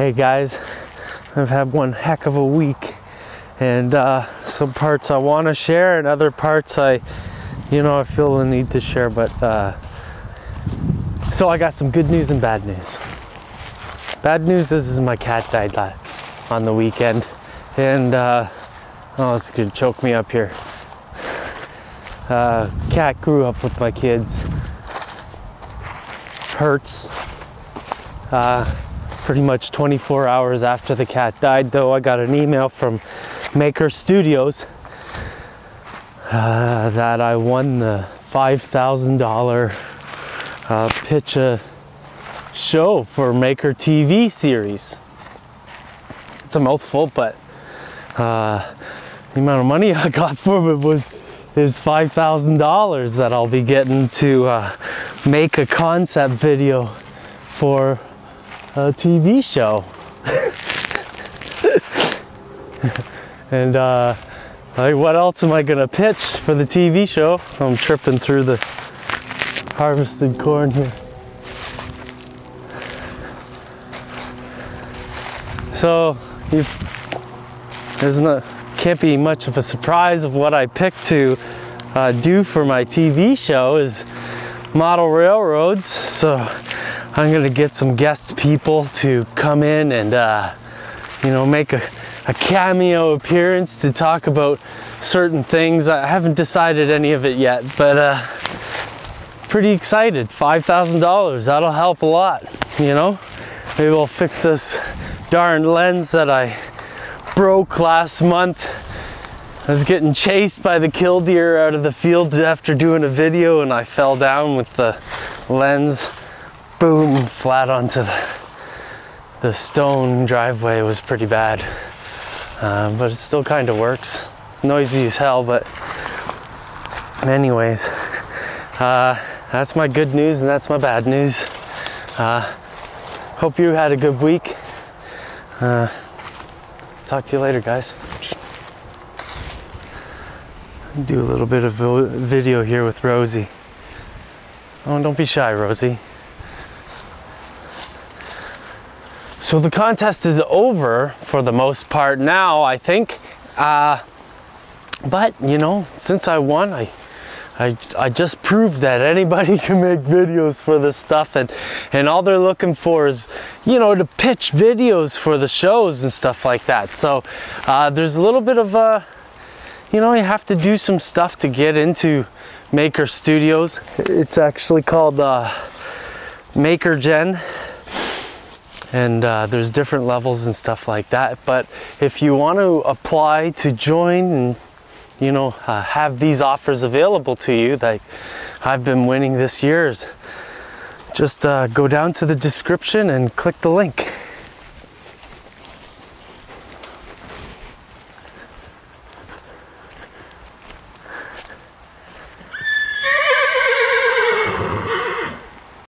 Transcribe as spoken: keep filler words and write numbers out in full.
Hey guys, I've had one heck of a week, and uh, some parts I want to share and other parts I, you know, I feel the need to share, but uh, so I got some good news and bad news. Bad news is, is my cat died on the weekend, and uh, oh, this could choke me up here. Uh, cat grew up with my kids. Hurts. Uh, pretty much twenty-four hours after the cat died, though, I got an email from Maker Studios uh, that I won the five thousand dollar uh, pitch a show for Maker T V series. It's a mouthful, but uh, the amount of money I got for it was is five thousand dollars that I'll be getting to uh, make a concept video for a T V show. And uh, like, what else am I gonna pitch for the T V show? I'm tripping through the harvested corn here. So if there's not can't be much of a surprise of what I picked to uh, do for my T V show is model railroads. So I'm gonna get some guest people to come in and uh, you know, make a, a cameo appearance to talk about certain things. I haven't decided any of it yet, but uh, pretty excited. Five thousand dollars, that'll help a lot, you know. Maybe we'll fix this darn lens that I broke last month. I was getting chased by the killdeer out of the fields after doing a video, and I fell down with the lens, boom, flat onto the, the stone driveway. It was pretty bad, uh, but it still kind of works. Noisy as hell, but anyways, uh, that's my good news and that's my bad news. Uh, hope you had a good week. Uh, Talk to you later, guys. Do a little bit of video here with Rosie. Oh, don't be shy, Rosie. So the contest is over for the most part now, I think. Uh, but, you know, since I won, I, I, I just proved that anybody can make videos for this stuff, and, and all they're looking for is, you know, to pitch videos for the shows and stuff like that. So uh, there's a little bit of, uh, you know, you have to do some stuff to get into Maker Studios. It's actually called uh, Maker Gen, and uh, there's different levels and stuff like that. But if you want to apply to join and, you know, uh, have these offers available to you that I've been winning this year's, just uh, go down to the description and click the link.